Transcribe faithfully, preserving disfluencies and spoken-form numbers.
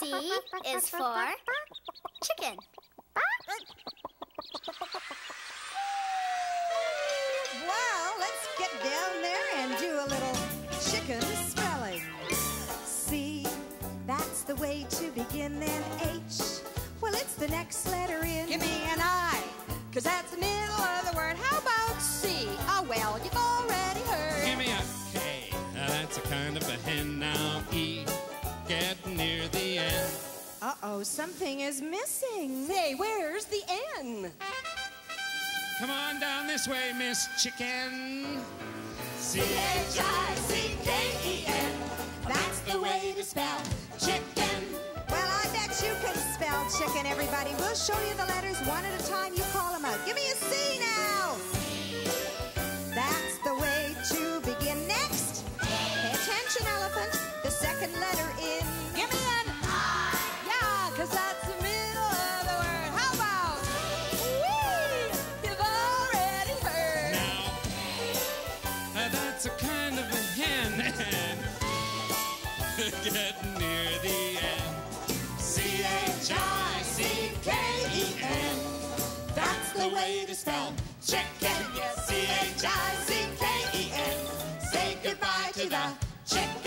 C is for chicken. Well, let's get down there and do a little chicken spelling. C, that's the way to begin. Then H, well, it's the next letter in. Give me an I, because that's the middle of the word. How about C? Oh, well, you've already heard. Give me a K, now that's a kind of a hen. Now E, get near the end. Uh-oh, something is missing. Hey, where's the N? Come on down this way, Miss Chicken. C H I C K E N. That's the way to spell chicken. Well, I bet you can spell chicken, everybody. We'll show you the letters one at a time. You call them out. Give me a C now. That's the way to begin. Next. Pay attention, elephant. The second letter in. Give me an I. Yeah, because that's the middle of the word. How about wee? You've already heard. Now, uh, that's a kind of a hen. Get near the end. C H I C K E N. That's the way to spell chicken. C H I C K E N. Say goodbye to the chicken.